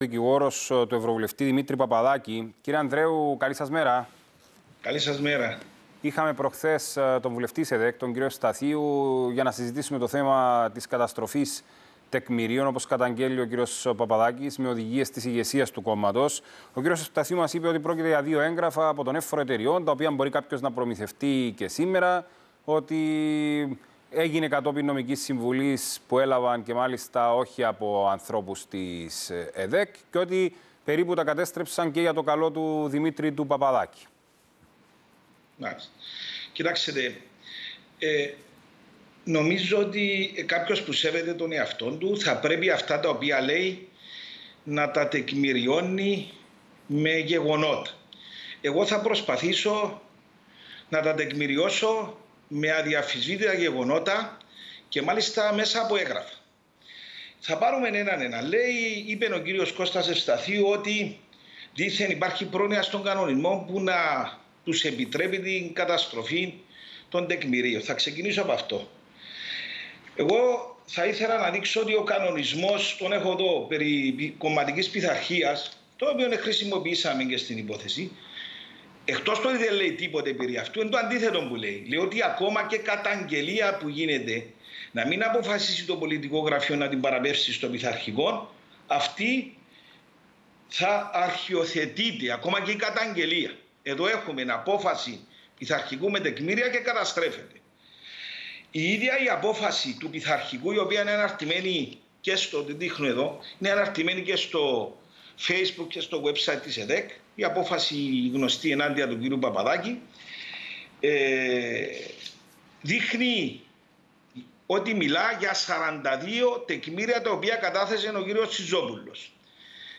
Δικηγόρος του Ευρωβουλευτή Δημήτρη Παπαδάκη. Κύριε Ανδρέου, καλή σας μέρα. Καλή σας μέρα. Είχαμε προχθές τον βουλευτή ΕΔΕΚ, τον κύριο Σταθίου, για να συζητήσουμε το θέμα της καταστροφής τεκμηρίων, όπως καταγγέλει ο κύριος Παπαδάκης, με οδηγίες της ηγεσίας του κόμματος. Ο κύριος Σταθίου μας είπε ότι πρόκειται για δύο έγγραφα από τον εύφορο εταιριών, τα οποία μπορεί κάποιος να προμηθευτεί και σήμερα, ότι έγινε κατόπιν νομικής συμβουλής που έλαβαν και μάλιστα όχι από ανθρώπους της ΕΔΕΚ και ότι περίπου τα κατέστρεψαν και για το καλό του Δημήτρη του Παπαδάκη. Κοιτάξτε, νομίζω ότι κάποιος που σέβεται τον εαυτόν του θα πρέπει αυτά τα οποία λέει να τα τεκμηριώνει με γεγονότα. Εγώ θα προσπαθήσω να τα τεκμηριώσω με αδιαφυσβήτητα γεγονότα και μάλιστα μέσα από έγγραφα. Θα πάρουμε έναν. Λέει, είπε ο κύριος Κώστας Ευσταθίου ότι δήθεν υπάρχει πρόνοια στον κανονισμό που να τους επιτρέπει την καταστροφή των τεκμηρίων. Θα ξεκινήσω από αυτό. Εγώ θα ήθελα να δείξω ότι ο κανονισμός, τον έχω εδώ, περί κομματικής πειθαρχίας, το οποίο χρησιμοποιήσαμε και στην υπόθεση, εκτός το ότι δεν λέει τίποτε περί αυτού, είναι το αντίθετο που λέει. Λέει ότι ακόμα και καταγγελία που γίνεται, να μην αποφασίσει το πολιτικό γραφείο να την παραπέμψει στο πειθαρχικό, αυτή θα αρχιοθετείται, ακόμα και η καταγγελία. Εδώ έχουμε την απόφαση πειθαρχικού με τεκμήρια και καταστρέφεται. Η ίδια η απόφαση του πειθαρχικού, η οποία είναι αναρτημένη και στο, την δείχνω εδώ, είναι αναρτημένη και στο Facebook και στο website της ΕΔΕΚ, η απόφαση γνωστή ενάντια του κ. Παπαδάκη, δείχνει ότι μιλά για 42 τεκμήρια τα οποία κατάθεσε ο κ. Σιζόπουλος.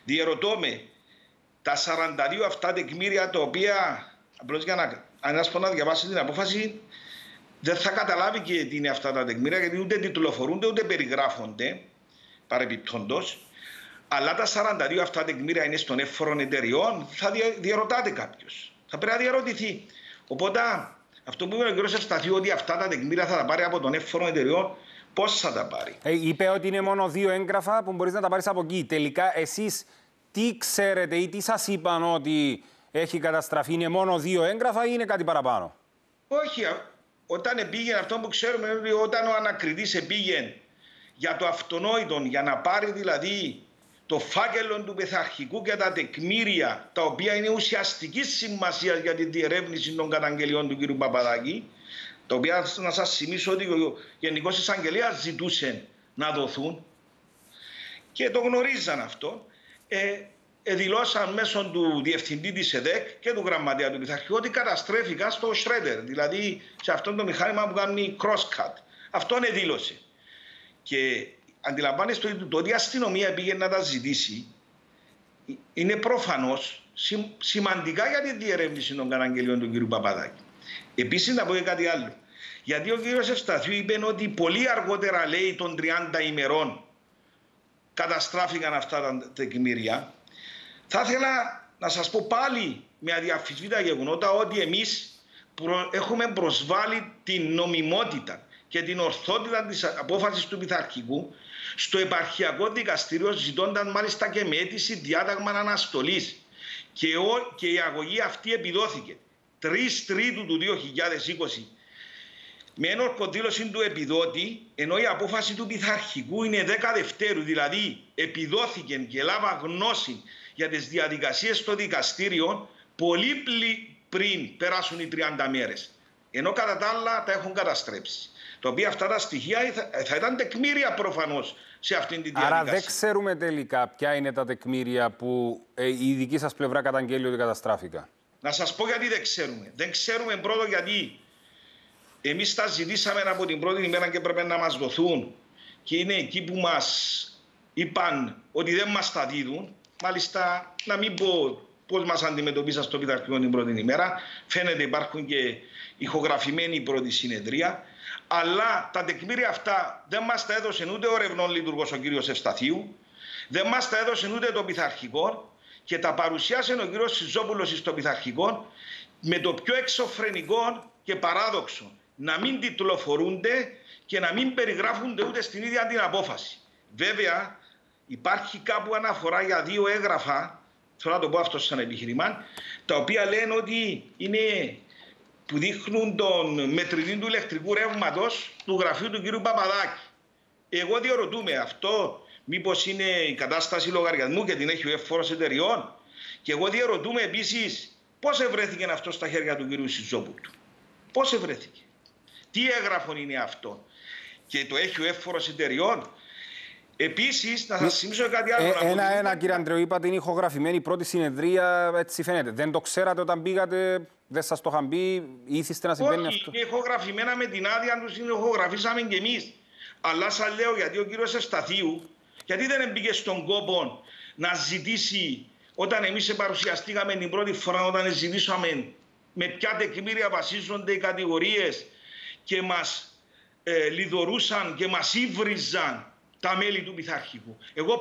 Διερωτώ με, τα 42 αυτά τεκμήρια τα οποία, απλώς για να, να διαβάσει την απόφαση, δεν θα καταλάβει και τι είναι αυτά τα τεκμήρια, γιατί ούτε τιτλοφορούνται ούτε περιγράφονται παρεπιπτόντως. Αλλά τα 42 αυτά τεκμήρια είναι στον εύφορων εταιριών, θα διαρωτάται κάποιος. Θα πρέπει να διαρωτηθεί. Οπότε, αυτό που είπε ο κ. Ευσταθίου, ότι αυτά τα τεκμήρια θα τα πάρει από τον εύφορων εταιριών, πώς θα τα πάρει. Είπε ότι είναι μόνο δύο έγγραφα που μπορείς να τα πάρεις από εκεί. Τελικά, εσείς τι ξέρετε ή τι σας είπαν ότι έχει καταστραφεί, είναι μόνο δύο έγγραφα ή είναι κάτι παραπάνω? Όχι. Όταν επήγαινε, αυτό που ξέρουμε είναι ότι όταν ο ανακριτής επήγαινε για το αυτονόητο, για να πάρει δηλαδή το φάκελο του πειθαρχικού και τα τεκμήρια, τα οποία είναι ουσιαστικής σημασίας για τη διερεύνηση των καταγγελιών του κ. Παπαδάκη, τα οποία, να σας θυμίσω, ότι ο Γενικός Εισαγγελέας ζητούσε να δοθούν και το γνωρίζαν αυτό, δηλώσαν μέσω του διευθυντή της ΕΔΕΚ και του γραμματέα του πειθαρχικού ότι καταστρέφηκαν στο shredder, δηλαδή σε αυτό το μηχάνημα που κάνει crosscut. Αυτόν δήλωσε. Και αντιλαμβάνεστε ότι το ότι η αστυνομία πήγε να τα ζητήσει είναι προφανώς σημαντικά για τη διερεύνηση των καταγγελιών του κ. Παπαδάκη. Επίσης, να πω και κάτι άλλο. Γιατί ο κ. Ευσταθίου είπε ότι πολύ αργότερα, λέει, των 30 ημερών καταστράφηκαν αυτά τα τεκμήρια. Θα ήθελα να σας πω πάλι με αδιαφυσβήτητα γεγονότα ότι εμείς έχουμε προσβάλει την νομιμότητα και την ορθότητα της απόφασης του πειθαρχικού στο Επαρχιακό Δικαστήριο, ζητώνταν μάλιστα και με αίτηση διάταγμα αναστολής. Και η αγωγή αυτή επιδόθηκε 3/3 του 2020 με ένορκο δήλωση του επιδότη, ενώ η απόφαση του πειθαρχικού είναι 10 Δευτέρου, δηλαδή επιδόθηκε και λάβα γνώση για τις διαδικασίες στο δικαστήριο πολύ πριν περάσουν οι 30 μέρες. Ενώ κατά τα άλλα τα έχουν καταστρέψει. Το οποίο αυτά τα στοιχεία θα ήταν τεκμήρια προφανώς σε αυτήν την διαδικασία. Άρα δεν ξέρουμε τελικά ποια είναι τα τεκμήρια που η δική σας πλευρά καταγγέλει ότι καταστράφηκα. Να σας πω γιατί δεν ξέρουμε. Δεν ξέρουμε πρώτο γιατί εμείς τα ζητήσαμε από την πρώτη ημέρα και πρέπει να μας δοθούν. Και είναι εκεί που μας είπαν ότι δεν μας τα δίδουν. Μάλιστα, να μην πω πώς μας αντιμετωπίσαν στο πειθαρχικό την πρώτη ημέρα. Φαίνεται υπάρχουν και ηχογραφημένη πρώτη συνεδρία. Αλλά τα τεκμήρια αυτά δεν μας τα έδωσε ούτε ο ερευνών λειτουργός ο κύριος Ευσταθίου, δεν μας τα έδωσε ούτε το πειθαρχικό και τα παρουσιάσε ο κύριος Σιζόπουλος στο πειθαρχικό με το πιο εξωφρενικό και παράδοξο. Να μην τιτλοφορούνται και να μην περιγράφονται ούτε στην ίδια την απόφαση. Βέβαια, Υπάρχει κάπου αναφορά για δύο έγγραφα, θέλω να το πω αυτό σαν επιχειρημά, τα οποία λένε ότι είναι που δείχνουν τον μετρητή του ηλεκτρικού ρεύματος του γραφείου του κ. Παπαδάκη. Εγώ διαρωτούμε αυτό, μήπως είναι η κατάσταση λογαριασμού και την έχει ο εφόρος εταιριών. Και εγώ διαρωτούμε επίσης πώς ευρέθηκε αυτό στα χέρια του κ. Σιζόπουλου. Πώς ευρέθηκε. Τι έγγραφο είναι αυτό. Και το έχει ο εφόρος εταιριών. Επίσης, να σας θυμίσω κάτι άλλο. Κύριε Ανδρέου, είπατε είναι ηχογραφημένη η πρώτη συνεδρία, έτσι φαίνεται. Δεν το ξέρατε όταν πήγατε, δεν σας το είχαν πει, ήθιστε να συμβαίνει αυτό. Όχι, ηχογραφημένα με την άδεια τους, ηχογραφήσαμε κι εμείς. Αλλά σας λέω γιατί ο κύριος Ευσταθίου, γιατί δεν μπήκε στον κόπο να ζητήσει, όταν εμείς παρουσιαστήκαμε την πρώτη φορά, όταν ζητήσαμε με ποια τεκμήρια βασίζονται οι κατηγορίες και μας λιδωρούσαν και μας ύβριζαν τα μέλη του πειθαρχικού. Εγώ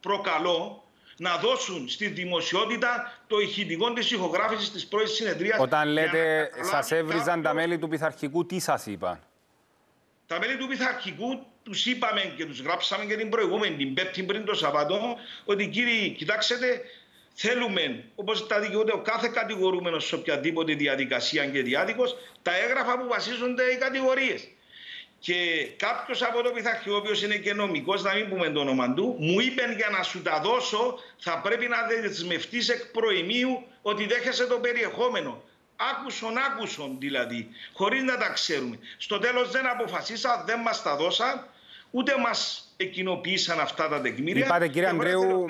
προκαλώ να δώσουν στη δημοσιότητα το ηχητικό της ηχογράφησης της πρώτης συνεδρίας. Όταν λέτε σας έβριζαν κάποιο... τα μέλη του πειθαρχικού, τι σας είπαν? Τα μέλη του πειθαρχικού τους είπαμε και τους γράψαμε και την προηγούμενη, την Πέμπτη πριν το Σαββατό, ότι κύριοι, κοιτάξτε, θέλουμε, όπως τα δικαιούται ο κάθε κατηγορούμενος σε οποιαδήποτε διαδικασία και διάδικος, τα έγγραφα που βασίζονται οι κατηγορίες. Και κάποιος από το πειθαρχείο, ο οποίος είναι και νομικός, να μην πούμε το όνομα του, μου είπε για να σου τα δώσω θα πρέπει να δεσμευτείς εκ προημίου ότι δέχεσαι το περιεχόμενο. Άκουσον δηλαδή, χωρίς να τα ξέρουμε. Στο τέλος δεν αποφασίσα, δεν μας τα δώσαν, ούτε μας κοινοποίησαν αυτά τα τεκμήρια. Είπατε κύριε Ανδρέου,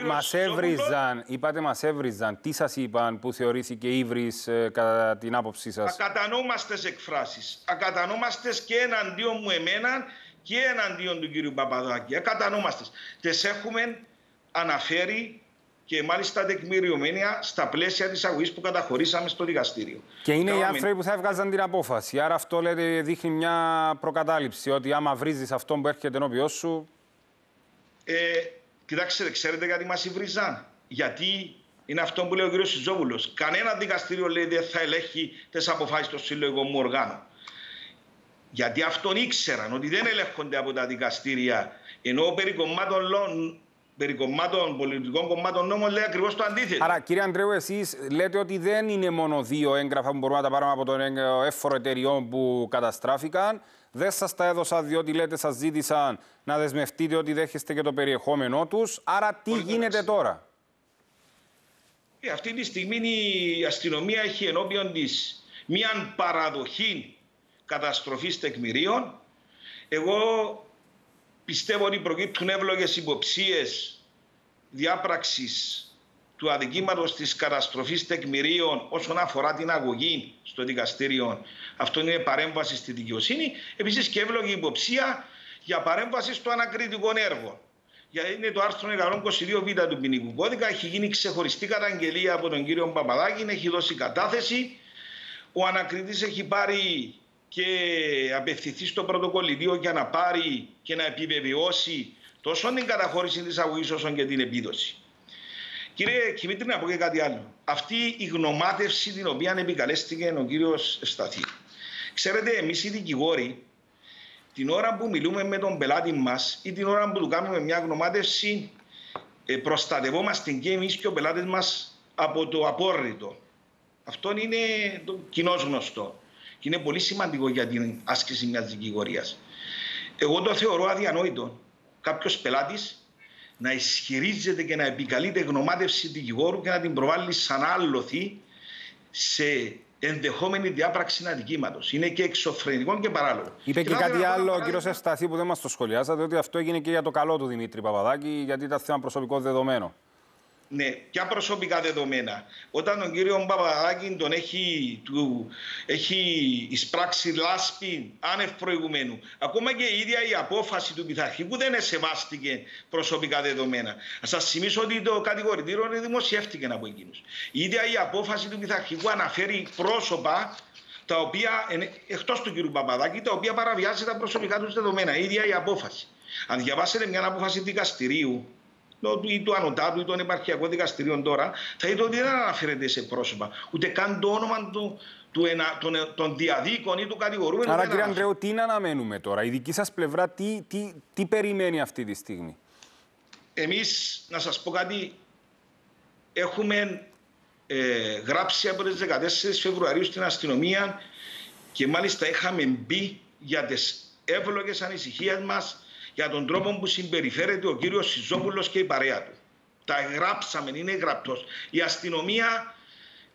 μας έβριζαν. Τι σας είπαν που θεωρήθηκε ύβρις κατά την άποψή σας? Ακατανόμαστες εκφράσεις. Ακατανόμαστες και εναντίον μου εμένα και εναντίον του κύριου Παπαδάκη. Ακατανόμαστες. Τες έχουμε αναφέρει και μάλιστα τεκμηριωμένα στα πλαίσια της αγωγής που καταχωρήσαμε στο δικαστήριο. Και είναι οι άνθρωποι που θα έβγαζαν την απόφαση. Άρα αυτό λέτε δείχνει μια προκατάληψη ότι άμα βρίζεις αυτόν που έρχεται ενώπιός σου. Κοιτάξτε, ξέρετε γιατί μας υβριζάν. Γιατί είναι αυτό που λέει ο κ. Σιζόπουλος. Κανένα δικαστήριο λέει δεν θα ελέγχει τις αποφάσεις των συλλογικών μου οργάνων. Γιατί αυτόν ήξεραν ότι δεν ελέγχονται από τα δικαστήρια. Ενώ περί κομμάτων πολιτικών κομμάτων νόμων λέει ακριβώς το αντίθετο. Άρα, κύριε Ανδρέου, εσείς λέτε ότι δεν είναι μόνο δύο έγγραφα που μπορούμε να τα πάρουμε από τον εύφορο εταιριών που καταστράφηκαν. Δεν σας τα έδωσα διότι λέτε σας ζήτησαν να δεσμευτείτε ότι δέχεστε και το περιεχόμενό τους. Άρα τι γίνεται τώρα? Αυτή τη στιγμή η αστυνομία έχει ενώπιον της μίαν παραδοχή καταστροφής τεκμηρίων. Εγώ πιστεύω ότι προκύπτουν εύλογες υποψίες διάπραξης του αδικήματος της καταστροφής τεκμηρίων όσον αφορά την αγωγή στο δικαστήριο. Αυτό είναι παρέμβαση στη δικαιοσύνη. Επίσης και εύλογη υποψία για παρέμβαση στο ανακριτικό έργο. Γιατί είναι το άρθρο 122β του ποινικού κώδικα. Έχει γίνει ξεχωριστή καταγγελία από τον κύριο Παπαδάκη. Έχει δώσει κατάθεση. Ο ανακριτής έχει πάρει και απευθυνθεί στο πρωτοκολλητήριο για να πάρει και να επιβεβαιώσει τόσο την καταχώρηση της αγωγής όσο και την επίδοση. Κύριε Δημήτρη, να πω και κάτι άλλο. Αυτή η γνωμάτευση την οποία επικαλέστηκε ο κύριος Σταθίου. Ξέρετε, εμείς οι δικηγόροι, την ώρα που μιλούμε με τον πελάτη μας ή την ώρα που του κάνουμε μια γνωμάτευση, προστατευόμαστε και εμείς και ο πελάτης μας από το απόρριτο. Αυτό είναι κοινώς γνωστό. Και είναι πολύ σημαντικό για την άσκηση μιας δικηγορίας. Εγώ το θεωρώ αδιανόητο. Κάποιος πελάτης να ισχυρίζεται και να επικαλείται γνωμάτευση δικηγόρου και να την προβάλλει σαν άλοθη σε ενδεχόμενη διάπραξη αδικήματος. Είναι και εξωφρενικό και παράλογο. Είπε και κάτι άλλο ο κ. Ευσταθίου που δεν μας το σχολιάσατε, ότι αυτό έγινε και για το καλό του Δημήτρη Παπαδάκη, γιατί ήταν θέμα προσωπικό δεδομένο. Ναι, ποια προσωπικά δεδομένα. Όταν τον κύριο Παπαδάκη τον έχει εισπράξει λάσπη άνευ προηγουμένου. Ακόμα και η ίδια η απόφαση του πειθαρχικού δεν εσεβάστηκε προσωπικά δεδομένα. Σας θυμίσω ότι το κατηγορητήριο δημοσιεύτηκε από εκείνους. Η ίδια η απόφαση του πειθαρχικού αναφέρει πρόσωπα τα οποία, εκτός του κύριου Παπαδάκη, τα οποία παραβιάζει τα προσωπικά τους δεδομένα. Η ίδια η απόφαση. Αν διαβάσετε μια απόφαση δικαστηρίου ή του Ανωτάτου ή των Επαρχιακών Δικαστηρίων τώρα, θα είδε ότι δεν αναφέρεται σε πρόσωπα. Ούτε καν το όνομα των διαδίκων ή του κατηγορούμενου. Άρα, κύριε Ανδρέου, τι αναμένουμε τώρα? Η δική σας πλευρά τι περιμένει αυτή τη στιγμή? Εμείς, να σας πω κάτι, έχουμε γράψει από τις 14 Φεβρουαρίου στην αστυνομία και μάλιστα είχαμε μπει για τις εύλογες ανησυχίες μας για τον τρόπο που συμπεριφέρεται ο κύριος Σιζόπουλος και η παρέα του. Τα γράψαμε, είναι γραπτός. Η αστυνομία,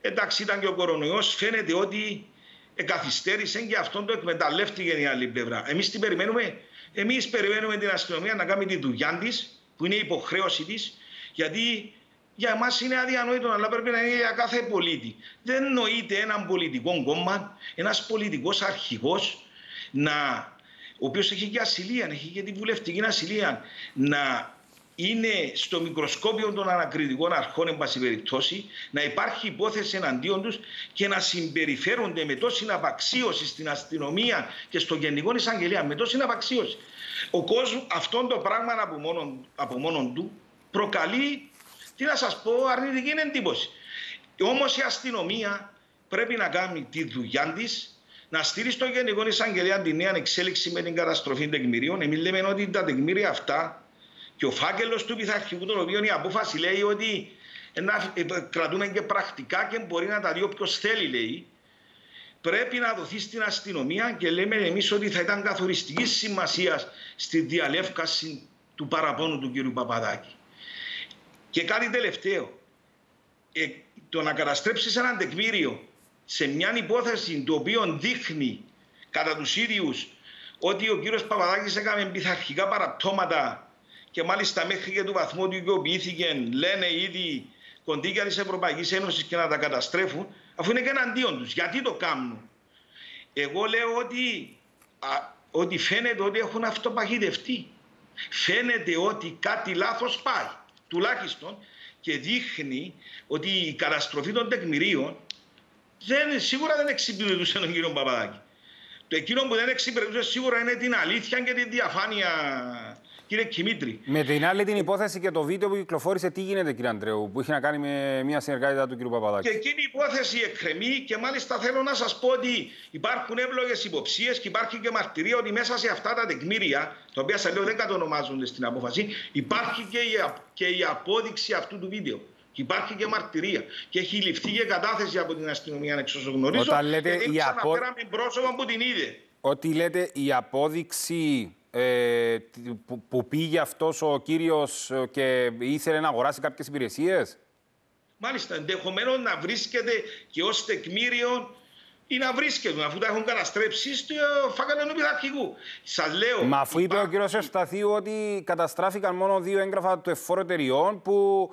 εντάξει, ήταν και ο κορονοϊός, φαίνεται ότι καθυστέρησε και αυτόν το εκμεταλλεύτηκε η άλλη πλευρά. Εμείς τι περιμένουμε? Εμείς περιμένουμε την αστυνομία να κάνει τη δουλειά της, που είναι η υποχρέωση της, γιατί για εμάς είναι αδιανόητο, αλλά πρέπει να είναι για κάθε πολίτη. Δεν νοείται έναν πολιτικό κόμμα, ένας πολιτικός αρχηγός, ο οποίος έχει και ασυλία, έχει και τη βουλευτική ασυλία, να είναι στο μικροσκόπιο των ανακριτικών αρχών, εν πάση περιπτώσει, να υπάρχει υπόθεση εναντίον τους και να συμπεριφέρονται με τόση απαξίωση στην αστυνομία και στο Γενικό Εισαγγελέα. Με τόση απαξίωση. Ο κόσμος, αυτό το πράγμα από μόνον του προκαλεί, τι να σας πω, αρνητική εντύπωση. Όμως η αστυνομία πρέπει να κάνει τη δουλειά της, να στείλει στο Γενικό Εισαγγελέα τη νέα εξέλιξη με την καταστροφή τεκμηρίων. Εμείς λέμε ότι τα τεκμήρια αυτά και ο φάκελος του πειθαρχικού, τον οποίο η απόφαση λέει ότι κρατούμε και πρακτικά και μπορεί να τα δει όποιος θέλει, λέει, πρέπει να δοθεί στην αστυνομία και λέμε εμείς ότι θα ήταν καθοριστική σημασία στη διαλεύκαση του παραπώνου του κ. Παπαδάκη. Και κάτι τελευταίο, το να καταστρέψεις έναν τεκμήριο σε μια υπόθεση το οποίο δείχνει κατά τους ίδιους ότι ο κ. Παπαδάκης έκανε πειθαρχικά παραπτώματα και μάλιστα μέχρι και του βαθμού ότι οικοποιήθηκε, λένε ήδη κοντίκια της Ευρωπαϊκής Ένωσης και να τα καταστρέφουν, αφού είναι και εναντίον τους. Γιατί το κάνουν? Εγώ λέω ότι φαίνεται ότι έχουν αυτοπαγιδευτεί. Φαίνεται ότι κάτι λάθος πάει, τουλάχιστον, και δείχνει ότι η καταστροφή των τεκμηρίων σίγουρα δεν εξυπηρετούσε τον κύριο Παπαδάκη. Το εκείνο που δεν εξυπηρετούσε σίγουρα είναι την αλήθεια και τη διαφάνεια, κύριε Κιμήτρη. Με την άλλη την υπόθεση και το βίντεο που κυκλοφόρησε, τι γίνεται, κύριε Ανδρέου, που είχε να κάνει με μια συνεργάτητα του κύριου Παπαδάκη. Και εκείνη η υπόθεση εκκρεμεί και μάλιστα θέλω να σας πω ότι υπάρχουν εύλογες υποψίες και υπάρχει και μαρτυρία ότι μέσα σε αυτά τα τεκμήρια, τα οποία σας λέω δεν κατονομάζονται στην απόφαση, υπάρχει και η απόδειξη αυτού του βίντεο. Υπάρχει και μαρτυρία. Και έχει ληφθεί και κατάθεση από την αστυνομία, να εξωσογνωρίζω. Όταν λέτε και δεν ξαναφέραμε πρόσωπα που την είδε. Ότι λέτε η απόδειξη που πήγε αυτός ο κύριος και ήθελε να αγοράσει κάποιες υπηρεσίες. Μάλιστα, ενδεχομένως να βρίσκεται και ως τεκμήριο ή να βρίσκεται, αφού τα έχουν καταστρέψει στο φάκελο του πειθαρχικού. Σας λέω. Μα αφού είπε ο κύριος Ευσταθίου ότι καταστράφηκαν μόνο 2 έγγραφα του εφόρου εταιριών που.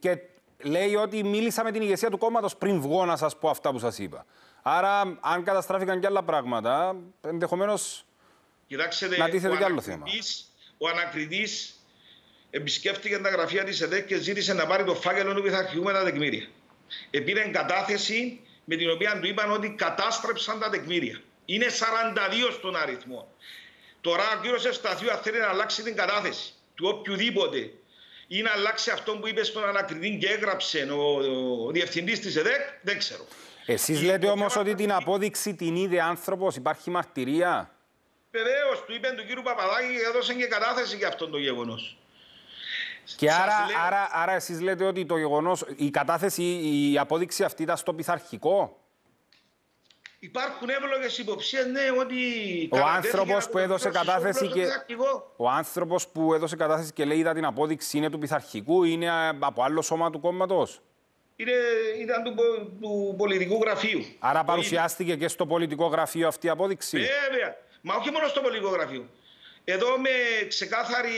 Και λέει ότι μίλησα με την ηγεσία του κόμματος πριν βγω να σας πω αυτά που σας είπα. Άρα, αν καταστράφηκαν και άλλα πράγματα, ενδεχομένως να τίθεται και άλλο θέμα. Ο ανακριτής επισκέφτηκε τα γραφεία της ΕΔΕΚ και ζήτησε να πάρει το φάκελο του πειθαρχικού με τα τεκμήρια. Επήρε κατάθεση με την οποία του είπαν ότι κατάστρεψαν τα τεκμήρια. Είναι 42 στον αριθμό. Τώρα ο κύριος Ευσταθίου θέλει να αλλάξει την κατάθεση του οποιοδήποτε ή να αλλάξει αυτό που είπε στον ανακριτή και έγραψε ο διευθυντής της ΕΔΕΚ, δεν ξέρω. Εσείς λέτε όμως ότι την απόδειξη την είδε άνθρωπος, υπάρχει μαρτυρία. Βεβαίως, του είπε του κύριου Παπαδάκη και έδωσε και κατάθεση για αυτό το γεγονός. Και άρα εσείς λέτε ότι το γεγονός, η κατάθεση, η απόδειξη αυτή ήταν στο πειθαρχικό. Υπάρχουν εύλογες υποψίες, ναι, ότι ο άνθρωπος που έδωσε κατάθεση και λέει είδα την απόδειξη είναι του πειθαρχικού, είναι από άλλο σώμα του κόμματος. Ήταν του πολιτικού γραφείου. Άρα παρουσιάστηκε και στο πολιτικό γραφείο αυτή η απόδειξη. Βέβαια. Μα όχι μόνο στο πολιτικό γραφείο. Εδώ με ξεκάθαροι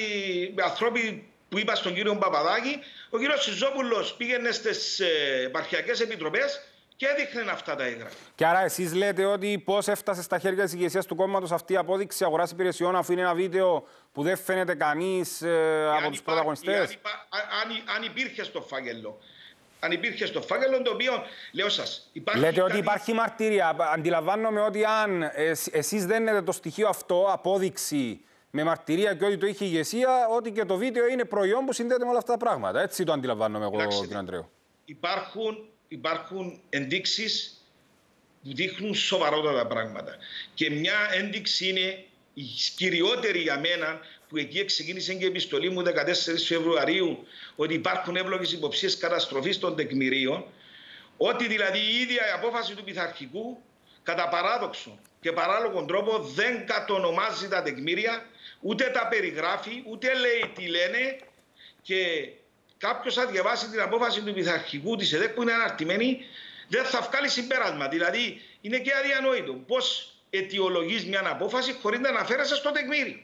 ανθρώποι που είπα στον κύριο Παπαδάκη, ο κύριος Σιζόπουλος πήγαινε στις επαρχιακές επιτροπές και έδειχναν αυτά τα έγγραφα. Και άρα εσείς λέτε ότι πώς έφτασε στα χέρια της ηγεσίας του κόμματος αυτή η απόδειξη αγοράς υπηρεσιών, αφού είναι ένα βίντεο που δεν φαίνεται κανείς από τους πρωταγωνιστές. Αν υπήρχε στο φάκελο. Αν υπήρχε στο φάκελο, το οποίο λέω σας. Λέτε ότι υπάρχει μαρτυρία. Αντιλαμβάνομαι ότι αν εσείς δένετε το στοιχείο αυτό, απόδειξη με μαρτυρία και ότι το είχε η ηγεσία, ότι και το βίντεο είναι προϊόν που συνδέεται με όλα αυτά τα πράγματα. Έτσι το αντιλαμβάνομαι εγώ, κύριε Ανδρέου. Υπάρχουν ενδείξεις που δείχνουν σοβαρότατα πράγματα. Και μια ένδειξη είναι η κυριότερη για μένα που εκεί ξεκίνησε και η επιστολή μου 14 Φεβρουαρίου ότι υπάρχουν εύλογες υποψίες καταστροφής των τεκμηρίων, ότι δηλαδή η ίδια η απόφαση του πειθαρχικού κατά παράδοξο και παράλογον τρόπο δεν κατονομάζει τα τεκμήρια, ούτε τα περιγράφει, ούτε λέει τι λένε, και κάποιος θα διαβάσει την απόφαση του πειθαρχικού της ΕΔΕΚ που είναι αναρτημένη, δεν θα βγάλει συμπέρασμα. Δηλαδή είναι και αδιανόητο. Πώς αιτιολογείς μια απόφαση χωρίς να αναφέρεσαι στο τεκμήριο?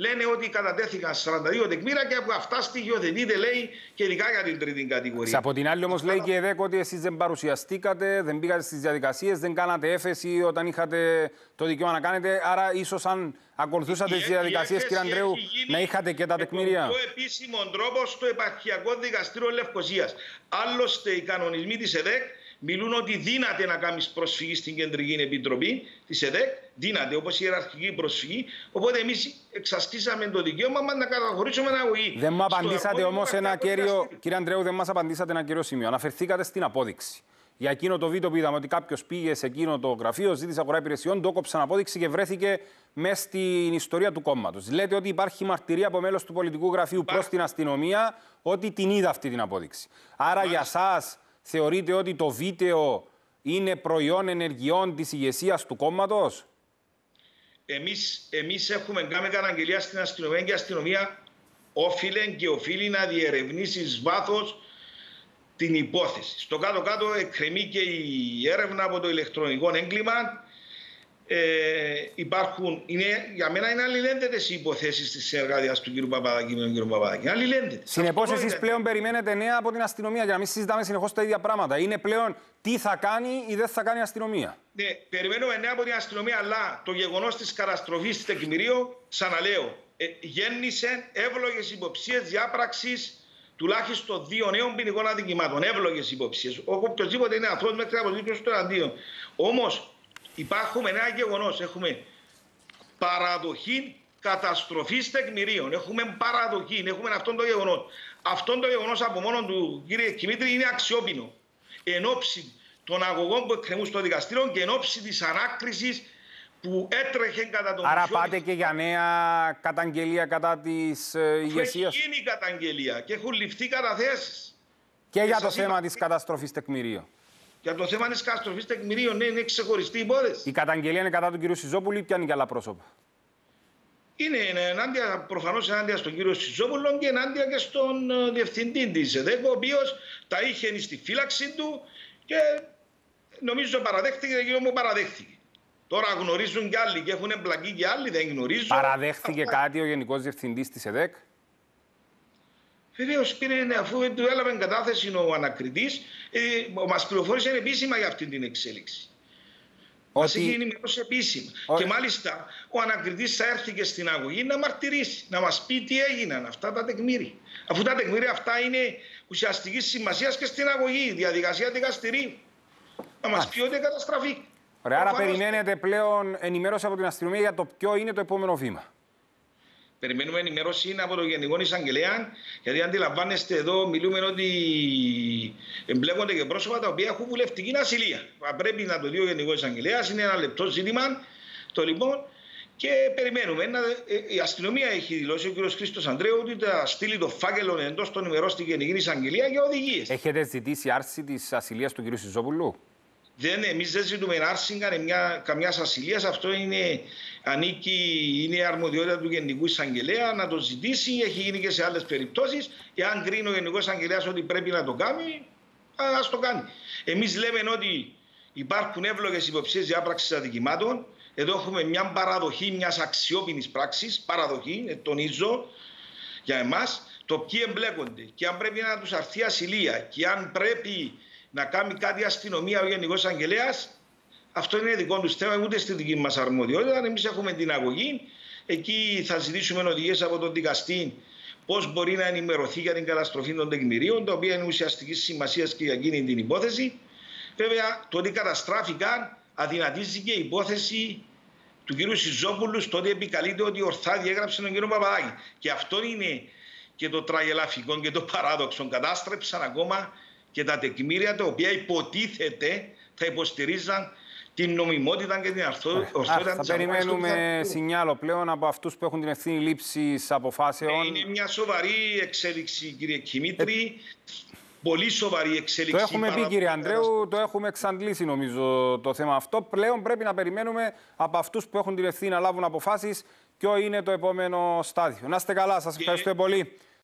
Λένε ότι κατατέθηκαν 42 τεκμήρια και από αυτά στοιχειοθετείται, λέει, και ειδικά για την τρίτη κατηγορία. Σε από την άλλη όμως λέει και η ΕΔΕΚ ότι εσείς δεν παρουσιαστήκατε, δεν πήγατε στις διαδικασίες, δεν κάνατε έφεση όταν είχατε το δικαίωμα να κάνετε. Άρα ίσως αν ακολουθούσατε τις διαδικασίες, κύριε Ανδρέου, να είχατε και τα τεκμήρια. Με το επίσημο τρόπο στο Επαρχιακό Δικαστήριο Λευκοσίας. Άλλωστε οι κανονισμοί της ΕΔΕΚ μιλούν ότι δύναται να κάνεις προσφυγή στην Κεντρική Επιτροπή της ΕΔΕΚ, δύναται όπως η ιεραρχική προσφυγή. Οπότε εμείς εξασκήσαμε το δικαίωμα μας να καταχωρήσουμε ένα ΟΗ. Δεν μου απαντήσατε όμως ένα κύριο, κύριε Ανδρέου, δεν μας απαντήσατε ένα κύριο σημείο. Αναφερθήκατε στην απόδειξη. Για εκείνο το βίντεο που είδαμε, ότι κάποιος πήγε σε εκείνο το γραφείο, ζήτησε αγορά υπηρεσιών, το κόψαν απόδειξη και βρέθηκε μέσα στην ιστορία του κόμματος. Λέτε ότι υπάρχει μαρτυρία από μέλος του πολιτικού γραφείου προς την αστυνομία ότι την είδα αυτή την απόδειξη. Άρα για σας. Θεωρείτε ότι το βίντεο είναι προϊόν ενεργειών της ηγεσίας του κόμματος? Εμείς έχουμε κάνει καταγγελία στην αστυνομία και η αστυνομία όφιλε και οφείλει να διερευνήσει εις βάθος την υπόθεση. Στο κάτω-κάτω εκκρεμεί και η έρευνα από το ηλεκτρονικό έγκλημα. Για μένα είναι αλληλένδετες οι υποθέσεις της συνεργασίας του κ. Παπαδάκη με τον κ. Παπαδάκη. Αλληλένδετες. Συνεπώς, εσείς πλέον περιμένετε νέα από την αστυνομία για να μην συζητάμε συνεχώς τα ίδια πράγματα. Είναι πλέον τι θα κάνει ή δεν θα κάνει η αστυνομία. Ναι, περιμένουμε νέα από την αστυνομία, αλλά το γεγονός της καταστροφής τεκμηρίου, ξαναλέω, γέννησε εύλογες υποψίες διάπραξης τουλάχιστον 2 νέων ποινικών αδικημάτων. Εύλογες υποψίες. Οποιοδήποτε είναι αθώος μέχρι να αποδείξει το εναντίον. Όμως. Υπάρχουμε ένα γεγονός. Έχουμε παραδοχή καταστροφής τεκμηρίων. Έχουμε παραδοχή. Έχουμε αυτό το γεγονός. Αυτό το γεγονός από μόνο του, κύριε Δημήτρη, είναι αξιόπινο. Εν όψη των αγωγών που εκκρεμούν στο δικαστήριο και εν όψη της ανάκρισης που έτρεχε κατά τον. Άρα πάτε και για νέα καταγγελία κατά της ηγεσίας. Έχει γίνει καταγγελία και έχουν ληφθεί καταθέσεις. Και για το θέμα της καταστροφής τεκμηρίων. Για το θέμα τη καταστροφή τεκμηρίων, ναι, είναι ξεχωριστή υπόθεση. Η καταγγελία είναι κατά του κ. Σιζόπουλου ή πιάνει και άλλα πρόσωπα? Είναι προφανώς ενάντια στον κ. Σιζόπουλο και ενάντια και στον διευθυντή της ΕΔΕΚ, ο οποίος τα είχε στη φύλαξη του και νομίζω παραδέχτηκε και εγώ μου παραδέχτηκε. Τώρα γνωρίζουν κι άλλοι και έχουν εμπλακεί κι άλλοι, δεν γνωρίζουν. Παραδέχτηκε κάτι ο Γενικός Διευθυντής της ΕΔΕΚ? Βεβαίως, αφού του έλαβε κατάθεση ο ανακριτής, μας πληροφόρησε επίσημα για αυτή την εξέλιξη. Μας είχε ενημερώσει επίσημα. Και μάλιστα ο ανακριτής θα έρθει και στην αγωγή να μαρτυρήσει, να μας πει τι έγιναν αυτά τα τεκμήρια. Αφού τα τεκμήρια αυτά είναι ουσιαστικής σημασίας και στην αγωγή, διαδικασία δικαστηρίου. Να μας πει ότι καταστραφεί. Ωραία, άρα περιμένετε πλέον ενημέρωση από την αστυνομία για το ποιο είναι το επόμενο βήμα. Περιμένουμε ενημέρωση από τον Γενικό Εισαγγελέα, γιατί αντιλαμβάνεστε εδώ, μιλούμε ότι εμπλέκονται και πρόσωπα τα οποία έχουν βουλευτική ασυλία. Πρέπει να το δει ο Γενικός Εισαγγελέας, είναι ένα λεπτό ζήτημα. Το λοιπόν, και περιμένουμε. Η αστυνομία έχει δηλώσει, ο κ. Χρήστος Ανδρέου, ότι θα στείλει το φάκελο εντός των ημερών στη Γενική Εισαγγελία για οδηγίες. Έχετε ζητήσει άρση της ασυλίας του κ. Σιζόπουλου? Εμείς δεν ζητούμε άρση καμιάς ασυλίας. Αυτό είναι η αρμοδιότητα του Γενικού Εισαγγελέα να το ζητήσει. Έχει γίνει και σε άλλες περιπτώσεις. Εάν κρίνει ο Γενικός Εισαγγελέας ότι πρέπει να το κάνει, ας το κάνει. Εμείς λέμε ότι υπάρχουν εύλογες υποψίες διάπραξης αδικημάτων. Εδώ έχουμε μια παραδοχή μιας αξιόπινης πράξης. Παραδοχή, τονίζω, για εμάς. Το ποιοι εμπλέκονται και αν πρέπει να τους αρθεί ασυλία και αν πρέπει να κάνει κάτι αστυνομία ο Γενικός Εισαγγελέας, αυτό είναι δικό του θέμα, ούτε στη δική μας αρμοδιότητα. Εμείς έχουμε την αγωγή. Εκεί θα ζητήσουμε οδηγίες από τον δικαστή πώς μπορεί να ενημερωθεί για την καταστροφή των τεκμηρίων, τα οποία είναι ουσιαστικής σημασίας και για εκείνη την υπόθεση. Βέβαια, το ότι καταστράφηκαν αδυνατίζει και η υπόθεση του κ. Σιζόπουλου, στο ότι επικαλείται ότι ορθά διέγραψε τον κ. Παπαδάκη. Και αυτό είναι και το τραγελαφικό και το παράδοξο. Κατάστρεψαν ακόμα και τα τεκμήρια τα οποία υποτίθεται θα υποστηρίζαν την νομιμότητα και την ορθότητα. Θα περιμένουμε σινιάλο πλέον από αυτούς που έχουν την ευθύνη λήψης αποφάσεων. Είναι μια σοβαρή εξέλιξη, κύριε Κιμήτρη. Πολύ σοβαρή εξέλιξη. Το έχουμε πει, κύριε Ανδρέου, το έχουμε εξαντλήσει νομίζω το θέμα αυτό. Πλέον πρέπει να περιμένουμε από αυτούς που έχουν την ευθύνη να λάβουν αποφάσεις ποιο είναι το επόμενο στάδιο. Να είστε καλά, σας ευχαριστώ πολύ.